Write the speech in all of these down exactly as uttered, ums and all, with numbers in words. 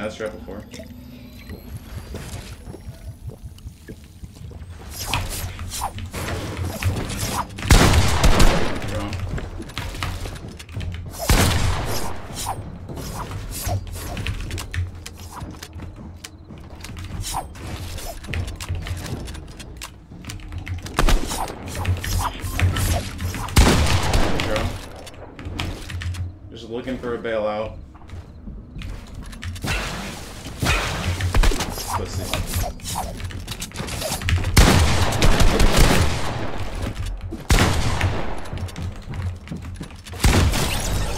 nuts right before. Looking for a bailout. Pussy.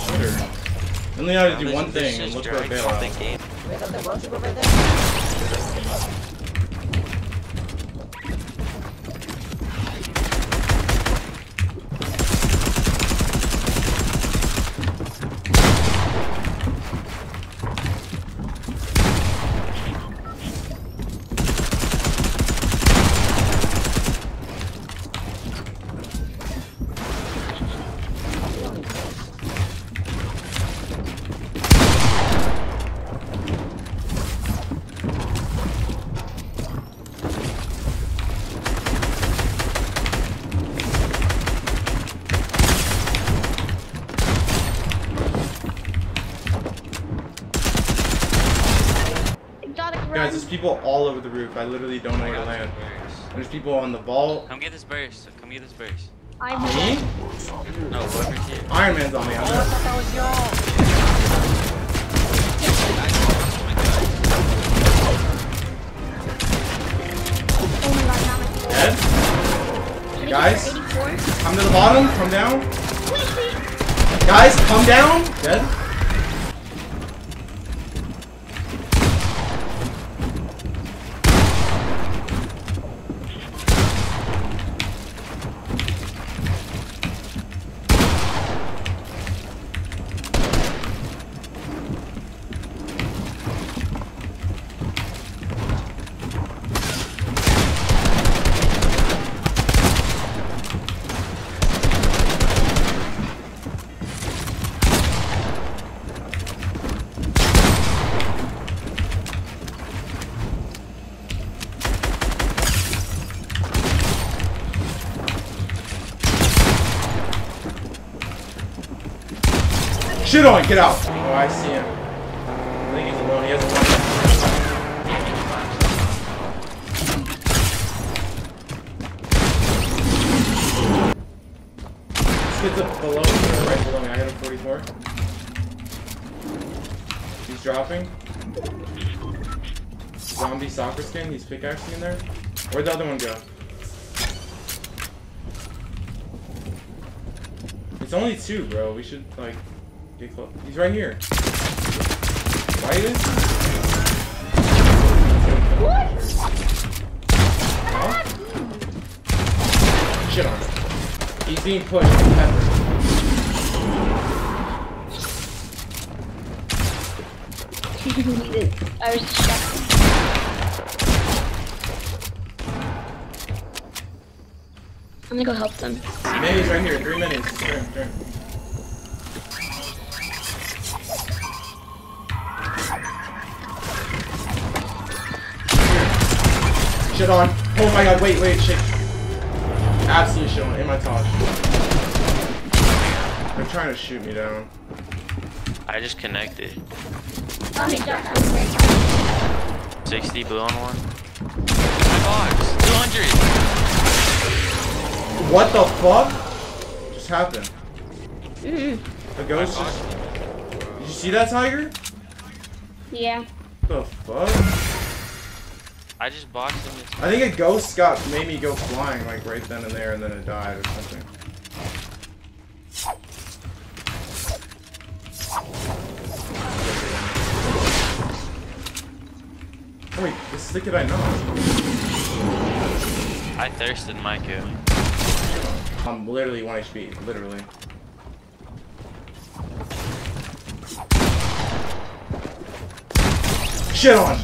Sure. And then I had to do one thing and look for a bailout. Game. Wait, that over there? Guys, there's people all over the roof. I literally don't know where to land. There's people on the vault. Come get this burst. Come get this burst. I'm me? No, whoever's here. Iron Man's on me. I'm oh, I thought that was y'all. Dead? Guys, come to the bottom. Come down. Guys, come down. Dead? Shit on, get out! Oh, I see him. I think he's alone, he has a one. He's up below me, right below me. I hit him forty-four. He's dropping. Zombie soccer skin, he's pickaxing in there. Where'd the other one go? It's only two, bro. We should, like... He's right here. Why is huh? Shit on him. He's being pushed with pepper. I was I'm gonna go help them. Maybe he's right here. Three minutes. Turn, turn. Shit on. Oh my god, wait, wait, shit. Absolutely shit on. In my tosh. They're trying to shoot me down. I just connected. sixty blue on one. two hundred! What the fuck? Just happened. Mm-hmm. The ghost just... Did you see that, Tiger? Yeah. What the fuck? I just boxed him. I think a ghost got made me go flying like right then and there, and then it died or something. Oh, wait, this stick did I know? I thirsted my kill. I'm literally one H P, literally. Shit on.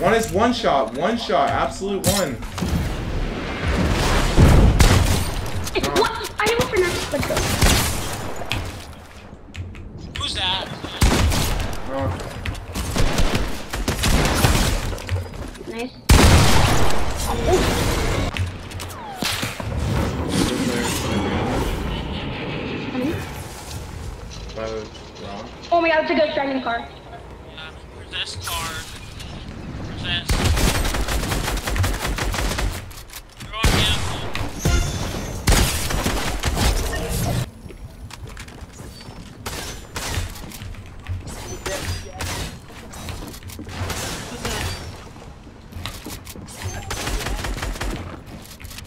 One is one shot. One shot. Absolute one. It's oh. One. I have one for next. Let's go. Who's that? Oh. Nice. Oh. Oh my god, it's a good driving car. Yeah, where's this car? Where's this? You're on him.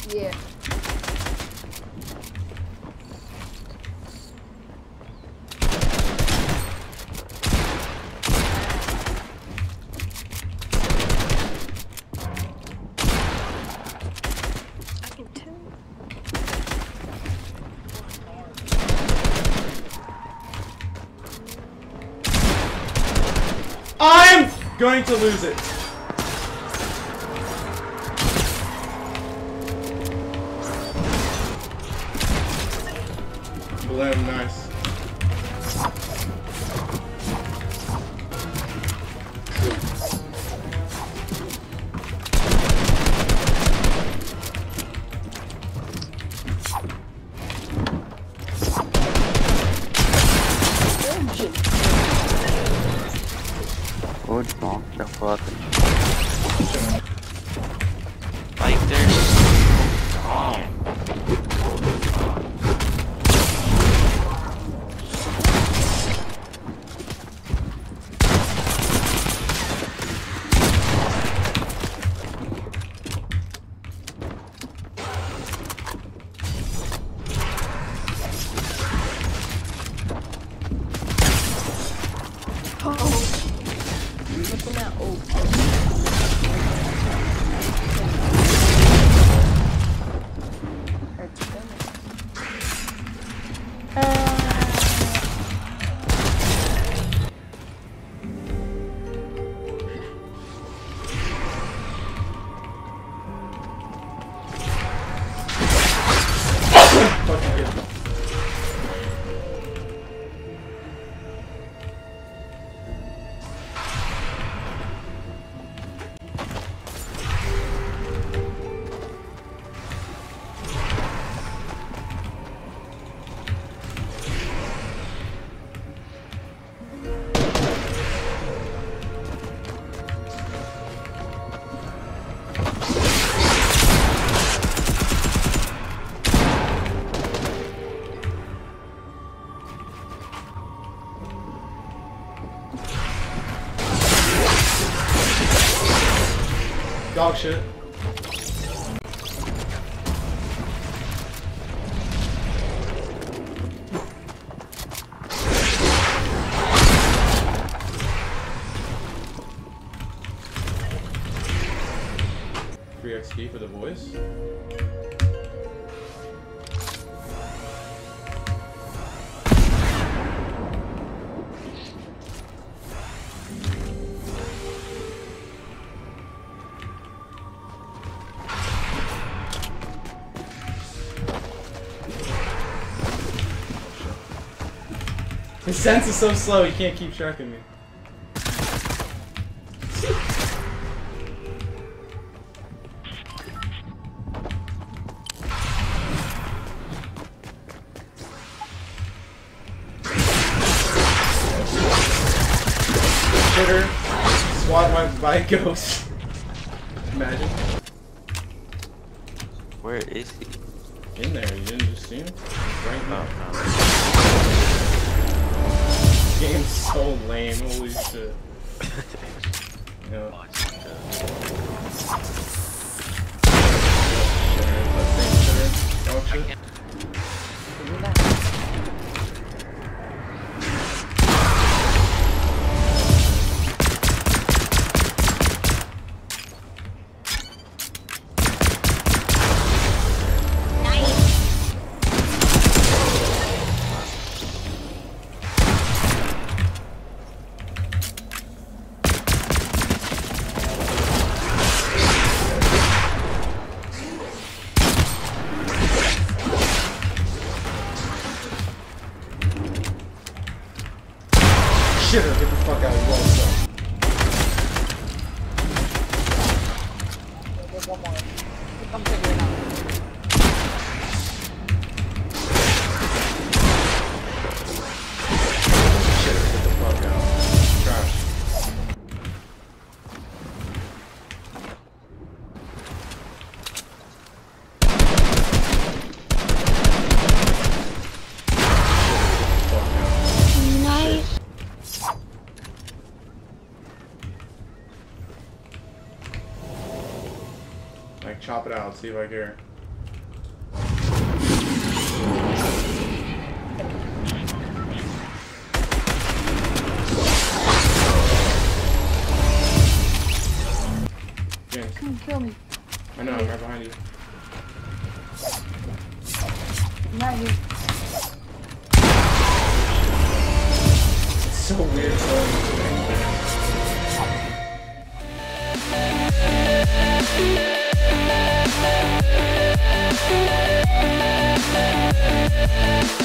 Yeah. I can tell. I'm going to lose it. Damn, nice. Good song, like there's oh. Dog shit. Free X P for the voice. His sense is so slow, he can't keep track of me. Shitter. Swat went by a ghost. Imagine. Where is he? In there, you didn't just see him? Right now. Oh, no. This game's so lame, holy shit. Yeah. shitter. Get the fuck out of here. There's one more. Come figure it out. Shitter. Get the fuck out. Trash. Like, chop it out, see if I care. James. Come kill me. I know, I'm right behind you. I'm right here. It's so weird, though. We'll be right back.